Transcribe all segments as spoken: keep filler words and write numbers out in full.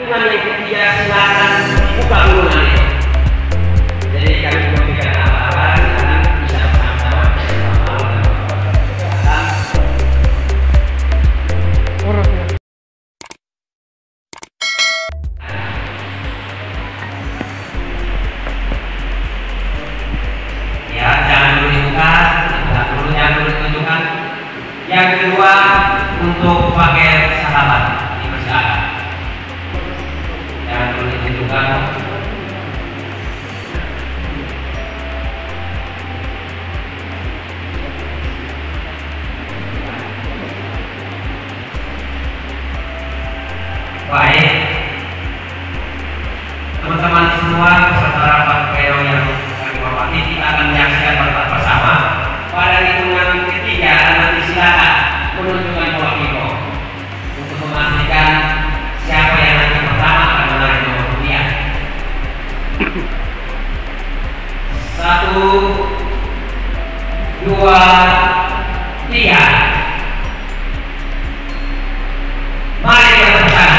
Tuhan yang setia, silakan buka mulutnya. Jadi kami memberikan alat-alat yang bisa bersama-sama bersama-sama. Ya, jangan menunjukkan, jangan menunjukkan, menunjukkan. Yang kedua untuk pakai sahabat dipersilakan. Jangan menunjukkan. Baik, teman-teman semua peserta rapat P O yang kami hormati, kita akan menyaksikan bersama pada hitungan ketiga nanti silakan menunjukkan bola kiko untuk memastikan siapa yang nanti pertama akan menarik nomor dunia. Satu, dua, tiga. Mari kita bersama.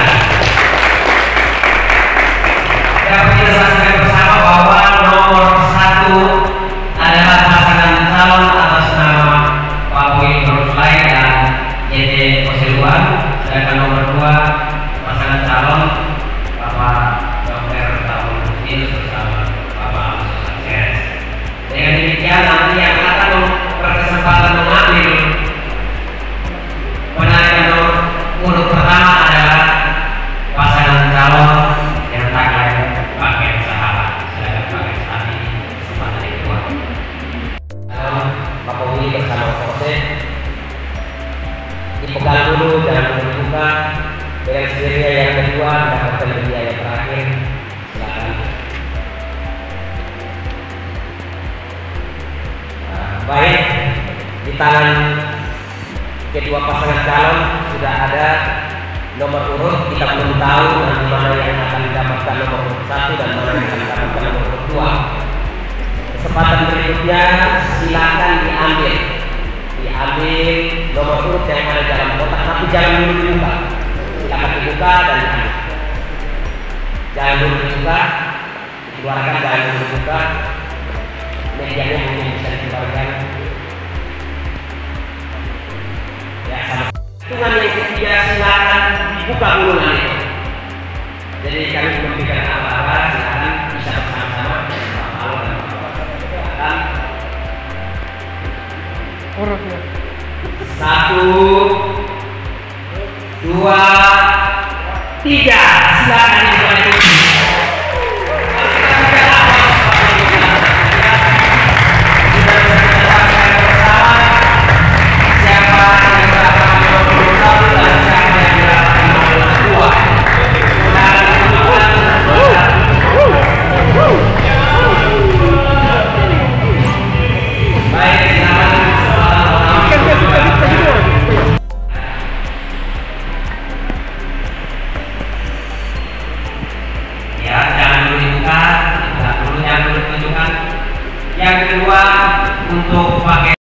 Dapat kita saksikan bersama bahwa nomor satu adalah pasangan calon atas nama Pak Boy Nurulai dan Y T Koseluan, sedangkan nomor dua pasangan calon Bapak Dokter Tahun Muslim bersama Bapak Agus Sukses. Dengan demikian nanti yang akan berkesempatan mengambil penarikan nomor urut pertama adalah pasangan calon yang tak lain pakai sahabat. Silakan pakai saat ini kesempatan yang kedua. Bapak Uli bersama Bapak Jose dipegang dulu, jangan membuka. Dengan sendirinya yang kedua dapatkan media yang terakhir. Silakan. Nah, baik, di tangan kedua pasangan calon sudah ada nomor urut. Kita belum tahu nanti mana yang akan mendapatkan nomor urut satu dan mana yang akan mendapatkan nomor urut dua. Kesempatan berikutnya silakan diambil diambil nomor urut yang ada dalam kotak, tapi jangan dulu dibuka. Silakan dibuka dan diambil. Jangan dulu dibuka, dikeluarkan, jangan dulu dibuka. Medianya hanya bisa dikeluarkan. Ya, sama. Tuhan yang setia, silakan buka mulutnya. Jadi kami memberikan alat-alat, silakan bisa bersama-sama bersama-sama. Satu, dua, tiga. Silakan mulai. Yang kedua untuk pakai